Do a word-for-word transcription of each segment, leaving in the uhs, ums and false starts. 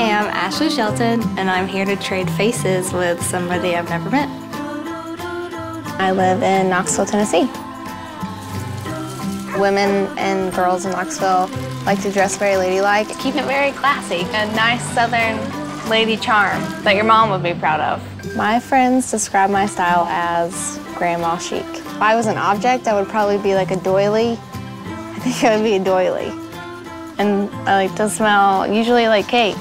am Ashley Shelton, and I'm here to trade faces with somebody I've never met. I live in Knoxville, Tennessee. Women and girls in Knoxville like to dress very ladylike. Keep it very classy, a nice southern lady charm that your mom would be proud of. My friends describe my style as grandma chic. If I was an object, I would probably be like a doily. I think I would be a doily. And I like to smell usually like cake.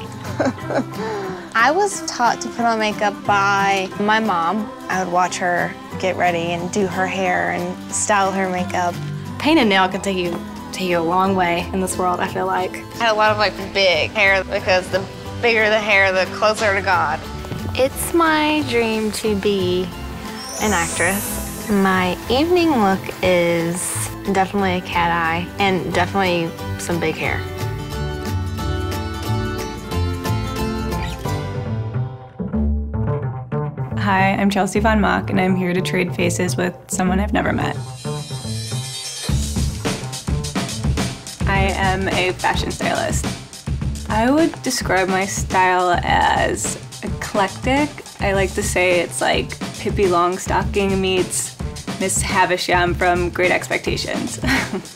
I was taught to put on makeup by my mom. I would watch her get ready and do her hair and style her makeup. Paint and nail can take you take you a long way in this world, I feel like. I had a lot of like big hair because the bigger the hair, the closer to God. It's my dream to be an actress. My evening look is definitely a cat eye and definitely some big hair. Hi, I'm Chelsea Von Mock, and I'm here to trade faces with someone I've never met. I am a fashion stylist. I would describe my style as eclectic. I like to say it's like Pippi Longstocking meets Miss Havisham from Great Expectations.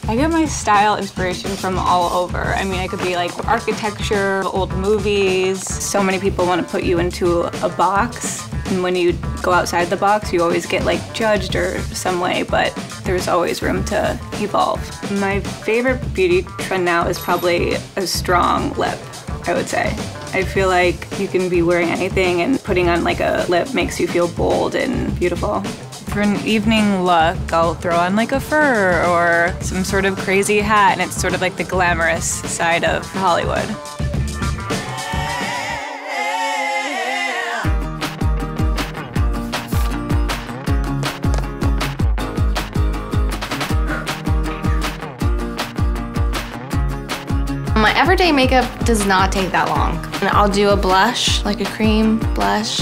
I get my style inspiration from all over. I mean, I could be like architecture, old movies. So many people want to put you into a box. And when you go outside the box, you always get like judged or some way, but there's always room to evolve. My favorite beauty trend now is probably a strong lip, I would say. I feel like you can be wearing anything and putting on like a lip makes you feel bold and beautiful. For an evening look, I'll throw on like a fur or some sort of crazy hat, and it's sort of like the glamorous side of Hollywood. My everyday makeup does not take that long. And I'll do a blush, like a cream blush.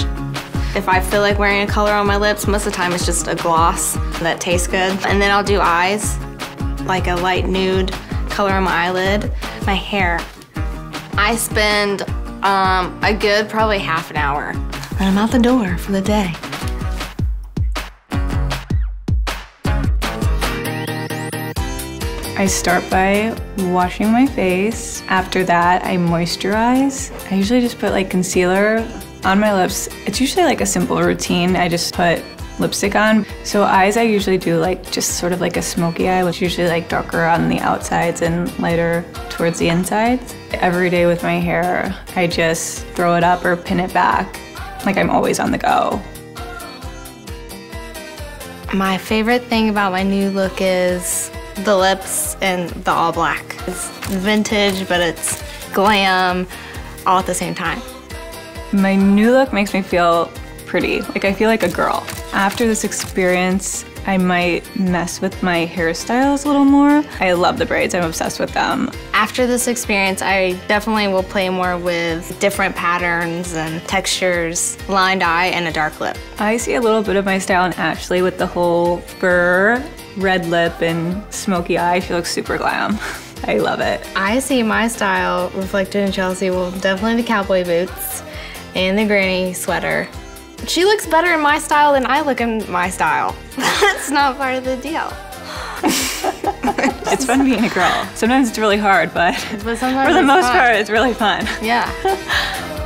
If I feel like wearing a color on my lips, most of the time it's just a gloss that tastes good. And then I'll do eyes, like a light nude color on my eyelid. My hair, I spend um, a good probably half an hour. And I'm out the door for the day. I start by washing my face. After that, I moisturize. I usually just put like concealer on my lips. It's usually like a simple routine. I just put lipstick on. So eyes, I usually do like just sort of like a smoky eye, which is usually like darker on the outsides and lighter towards the insides. Every day with my hair, I just throw it up or pin it back. Like I'm always on the go. My favorite thing about my new look is the lips and the all black. It's vintage, but it's glam all at the same time. My new look makes me feel pretty, like I feel like a girl. After this experience, I might mess with my hairstyles a little more. I love the braids, I'm obsessed with them. After this experience, I definitely will play more with different patterns and textures, lined eye and a dark lip. I see a little bit of my style in Ashley with the whole fur, red lip, and smoky eye. She looks super glam. I love it. I see my style reflected in Chelsea. Well, definitely the cowboy boots and the granny sweater. She looks better in my style than I look in my style. That's not part of the deal. It's fun being a girl. Sometimes it's really hard, but, but for the most part, it's really fun. Yeah.